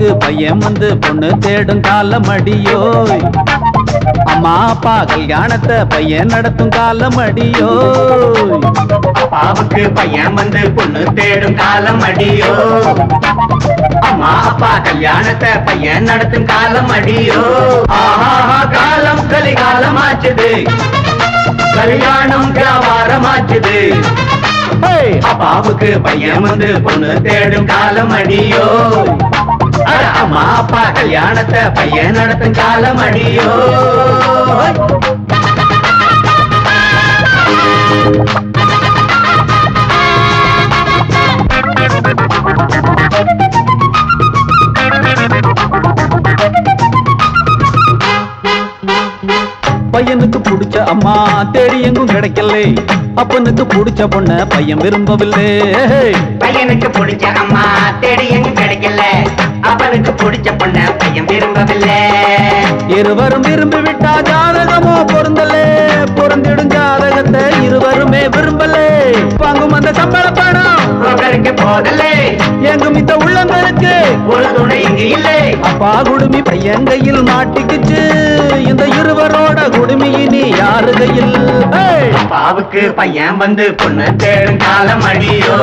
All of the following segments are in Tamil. பொண்ணுக்கு பையன் வந்து பொண்ணு தேடும் காலமடியோய், அம்மா அப்பா கல்யாணத்தை பையன் நடத்தும் காலமடியோய். அப்பாவுக்கு பையன் வந்து பொண்ணு தேடும் காலமடியோய், அம்மா அப்பா கல்யாணத்தை பையன் நடத்தும் காலமடியோய். ஆஹா காலம் கலிகாலமாச்சுது, கல்யாணம் வியாபாரமாச்சுது. அப்பாவுக்கு பையன் வந்து பொண்ணு தேடும் காலம் அடியோ, அம்மா அப்பா கல்யாணத்தை பையன் நடத்தும் காலம் அடியோ. பையனுக்கு பிடிச்ச அம்மா தேடி எங்கும் கிடைக்கல, அப்பனுக்கு பிடிச்ச பொண்ண பையன் விரும்பவில்லை. பையனுக்கு பிடிச்ச அம்மா தேடி எங்கும் கிடைக்கல, அப்பனுக்கு பிடிச்ச பொண்ண பையன் விரும்பவில்லை. இருவரும் விரும்பி விட்டா ஜாதகமோ பொருந்தலே, பொருந்திடும் ஜாதகத்தை இருவருமே விரும்பலே. வாங்கும் அந்த சம்பள பணம் அவருக்கு போதலே, எங்கும் இந்த உள்ளங்களுக்கு ஒரு துணை இல்லை. அப்பா குடுமி பையன் கையில் மாட்டிக்குச்சு, இந்த இருவரோட குடுமியினி யாரு கையில்? அப்பாவுக்கு பையன் வந்து பொண்ணு தேடும் காலம் அடியோ,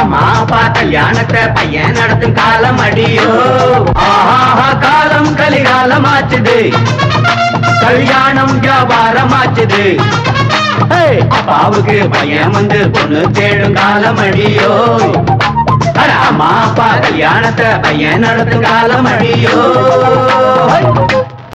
அம்மா அப்பா கல்யாணத்தை பையன் நடத்தும் காலம் அடியோ. ஆஹா காலம் கலிகாலமாச்சுது, கல்யாணம் வியாபாரமாச்சுது. அப்பாவுக்கு பையன் வந்து பொண்ணு தேடும் காலம் அடியோ, அம்மா அப்பா கல்யாணத்தை பையன் நடத்தும் காலம் அடியோ.